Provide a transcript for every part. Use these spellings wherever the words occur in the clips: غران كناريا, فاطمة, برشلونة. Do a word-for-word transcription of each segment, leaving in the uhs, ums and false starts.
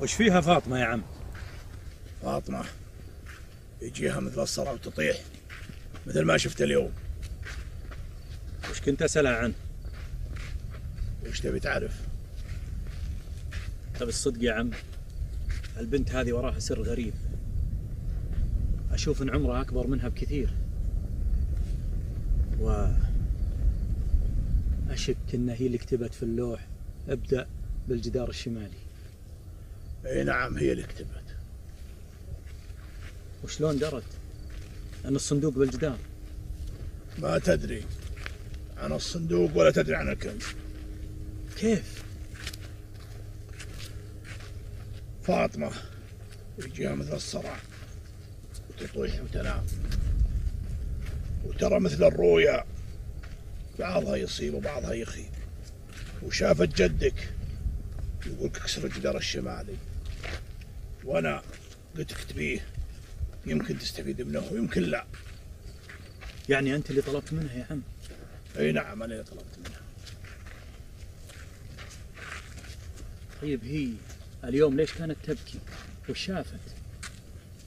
وش فيها فاطمة يا عم؟ فاطمة يجيها متبصرة وتطيح مثل ما شفت اليوم. وش كنت أسألها عنه؟ وش تبي تعرف؟ طب الصدق يا عم، البنت هذه وراها سر غريب، أشوف إن عمرها أكبر منها بكثير، وأشك إن هي اللي كتبت في اللوح ابدأ بالجدار الشمالي. اي نعم، هي اللي كتبت. وشلون درت عن الصندوق بالجدار؟ ما تدري عن الصندوق ولا تدري عن الكنز. كيف؟ فاطمة يجيها مثل الصرع وتطيح وتنام وترى مثل الرؤيا، بعضها يصيب وبعضها يخيب، وشافت جدك يقولك اكسر الجدار الشمالي، وانا قلت اكتبيه يمكن تستفيد منه ويمكن لا. يعني انت اللي طلبت منها يا عم؟ اي نعم، انا اللي طلبت منها. طيب هي اليوم ليش كانت تبكي؟ وش شافت؟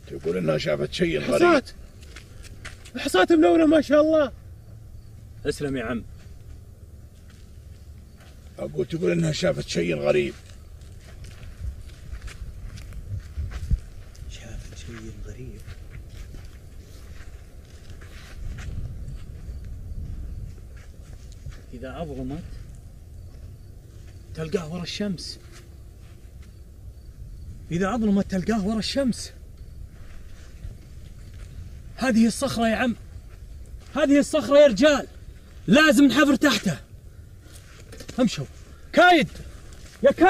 تقول انها شافت شيء غريب. حصات حصات ملونه ما شاء الله. اسلم يا عم. أقول تقول إنها شافت شيء غريب. شافت شيء غريب. إذا أظلمت تلقاه ورا الشمس. إذا أظلمت تلقاه ورا الشمس. هذه الصخرة يا عم، هذه الصخرة يا رجال، لازم نحفر تحته. امشوا كايد يا كايد.